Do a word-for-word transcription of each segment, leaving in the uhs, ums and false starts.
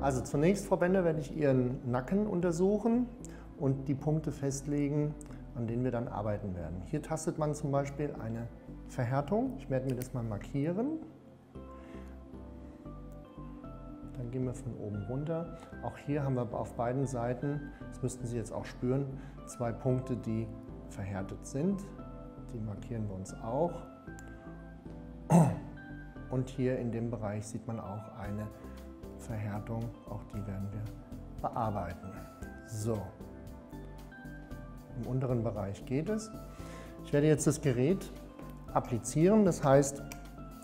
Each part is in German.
Also zunächst, Frau Bender, werde ich Ihren Nacken untersuchen und die Punkte festlegen, an denen wir dann arbeiten werden. Hier tastet man zum Beispiel eine Verhärtung. Ich werde mir das mal markieren. Dann gehen wir von oben runter. Auch hier haben wir auf beiden Seiten, das müssten Sie jetzt auch spüren, zwei Punkte, die verhärtet sind. Die markieren wir uns auch. Und hier in dem Bereich sieht man auch eine Verhärtung. Auch die werden wir bearbeiten. So, im unteren Bereich geht es. Ich werde jetzt das Gerät applizieren. Das heißt,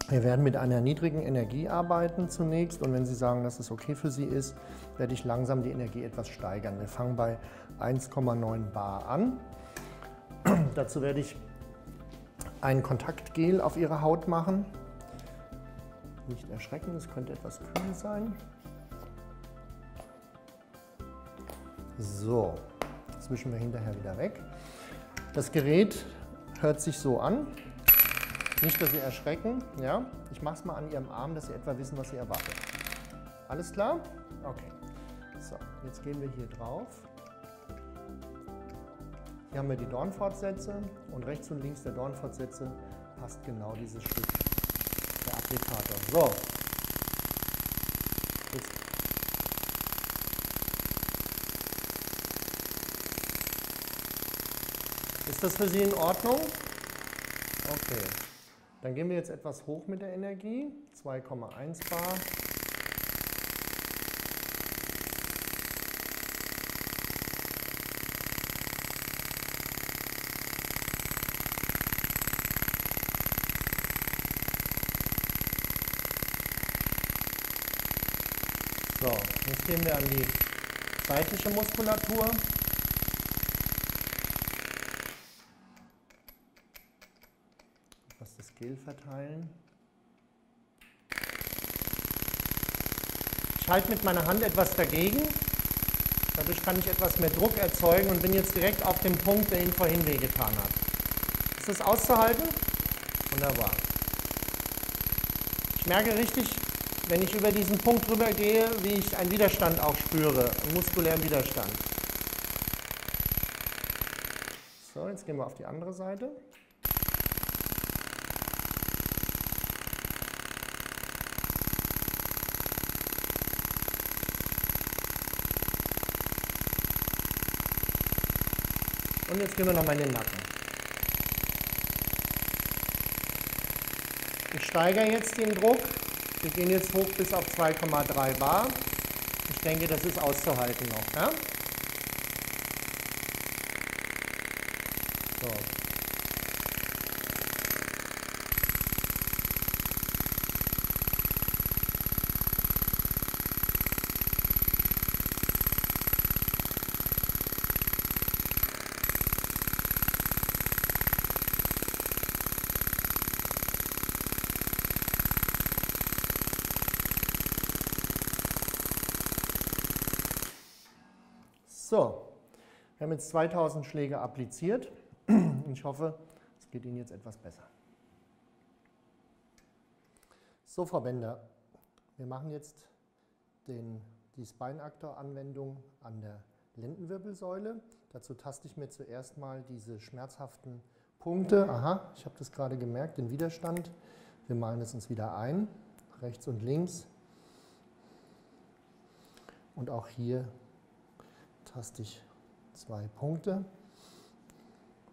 wir werden mit einer niedrigen Energie arbeiten zunächst. Und wenn Sie sagen, dass es okay für Sie ist, werde ich langsam die Energie etwas steigern. Wir fangen bei eins Komma neun Bar an. Dazu werde ich ein Kontaktgel auf Ihre Haut machen. Nicht erschrecken, es könnte etwas kühl sein. So, das wischen wir hinterher wieder weg. Das Gerät hört sich so an. Nicht, dass Sie erschrecken. Ja? Ich mache es mal an Ihrem Arm, dass Sie etwa wissen, was Sie erwartet. Alles klar? Okay. So, jetzt gehen wir hier drauf. Hier haben wir die Dornfortsätze und rechts und links der Dornfortsätze passt genau dieses Stück. Der Applikator. So. Jetzt. Ist das für Sie in Ordnung? Okay. Dann gehen wir jetzt etwas hoch mit der Energie, zwei Komma eins Bar. So, jetzt gehen wir an die seitliche Muskulatur. Das Gel verteilen. Ich halte mit meiner Hand etwas dagegen. Dadurch kann ich etwas mehr Druck erzeugen und bin jetzt direkt auf dem Punkt, der Ihnen vorhin wehgetan hat. Ist das auszuhalten? Wunderbar. Ich merke richtig, wenn ich über diesen Punkt drüber gehe, wie ich einen Widerstand auch spüre, einen muskulären Widerstand. So, jetzt gehen wir auf die andere Seite. Und jetzt gehen wir nochmal in den Nacken. Ich steigere jetzt den Druck. Wir gehen jetzt hoch bis auf zwei Komma drei Bar. Ich denke, das ist auszuhalten noch. Ja? So. So, wir haben jetzt zweitausend Schläge appliziert und ich hoffe, es geht Ihnen jetzt etwas besser. So, Frau Bender, wir machen jetzt den, die Spine-Actor-Anwendung an der Lendenwirbelsäule. Dazu taste ich mir zuerst mal diese schmerzhaften Punkte. Aha, ich habe das gerade gemerkt, den Widerstand. Wir malen es uns wieder ein, rechts und links. Und auch hier taste ich zwei Punkte.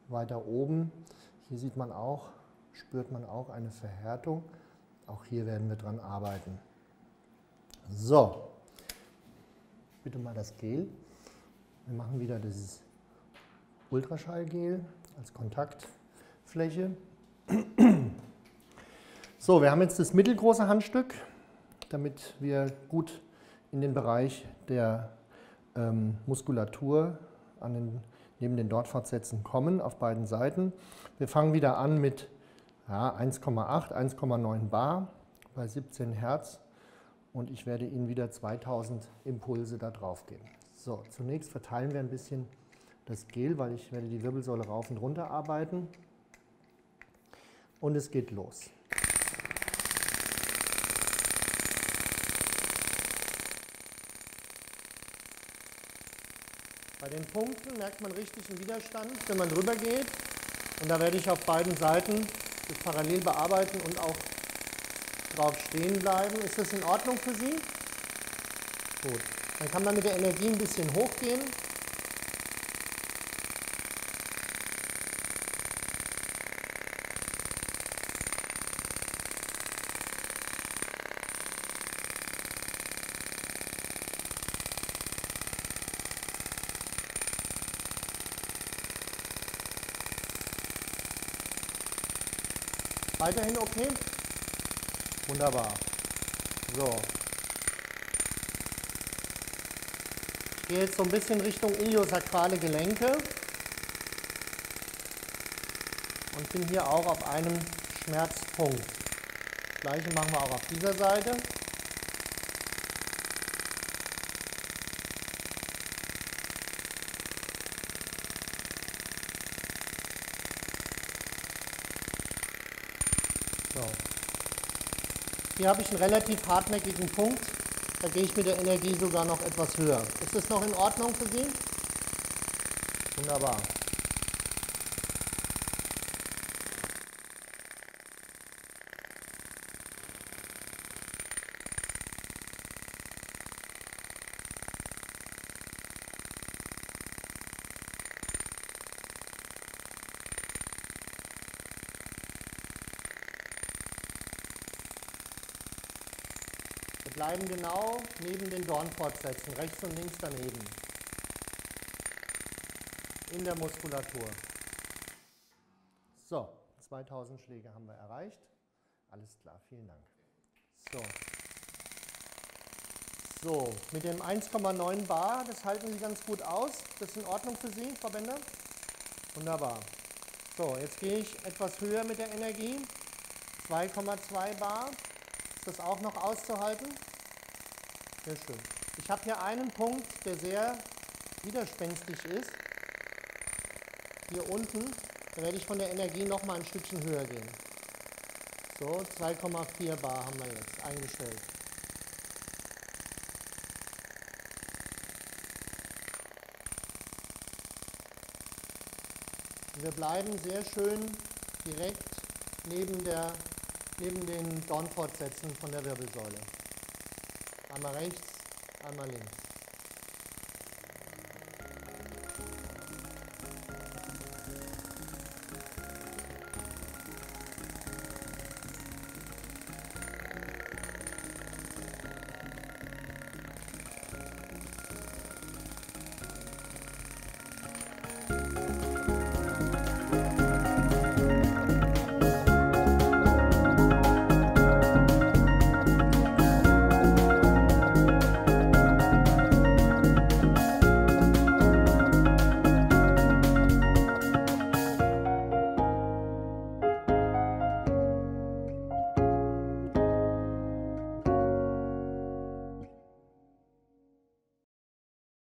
Weiter oben, hier sieht man auch, spürt man auch eine Verhärtung. Auch hier werden wir dran arbeiten. So, bitte mal das Gel. Wir machen wieder dieses Ultraschallgel als Kontaktfläche. So, wir haben jetzt das mittelgroße Handstück, damit wir gut in den Bereich der Ähm, Muskulatur an den, neben den Dornfortsätzen kommen, auf beiden Seiten. Wir fangen wieder an mit ja, eins Komma acht, eins Komma neun Bar bei siebzehn Hertz und ich werde Ihnen wieder zweitausend Impulse da drauf geben. So, zunächst verteilen wir ein bisschen das Gel, weil ich werde die Wirbelsäule rauf und runter arbeiten und es geht los. Bei den Punkten merkt man richtig einen Widerstand, wenn man drüber geht. Und da werde ich auf beiden Seiten das parallel bearbeiten und auch drauf stehen bleiben. Ist das in Ordnung für Sie? Gut. Dann kann man mit der Energie ein bisschen hochgehen. Weiterhin okay? Wunderbar. So. Ich gehe jetzt so ein bisschen Richtung iliosakrale Gelenke und bin hier auch auf einem Schmerzpunkt. Das Gleiche machen wir auch auf dieser Seite. Hier habe ich einen relativ hartnäckigen Punkt, da gehe ich mit der Energie sogar noch etwas höher. Ist das noch in Ordnung für Sie? Wunderbar. Bleiben genau neben den Dornfortsätzen, rechts und links daneben, in der Muskulatur. So, zweitausend Schläge haben wir erreicht. Alles klar, vielen Dank. So, so mit dem eins Komma neun Bar, das halten Sie ganz gut aus. Das ist in Ordnung für Sie, Frau Bender? Wunderbar. So, jetzt gehe ich etwas höher mit der Energie. zwei Komma zwei Bar. Ist das auch noch auszuhalten? Sehr schön. Ich habe hier einen Punkt, der sehr widerspenstig ist. Hier unten, da werde ich von der Energie noch mal ein Stückchen höher gehen. So, zwei Komma vier Bar haben wir jetzt eingestellt. Wir bleiben sehr schön direkt neben, der, neben den Dornfortsätzen von der Wirbelsäule. Einmal rechts, einmal links.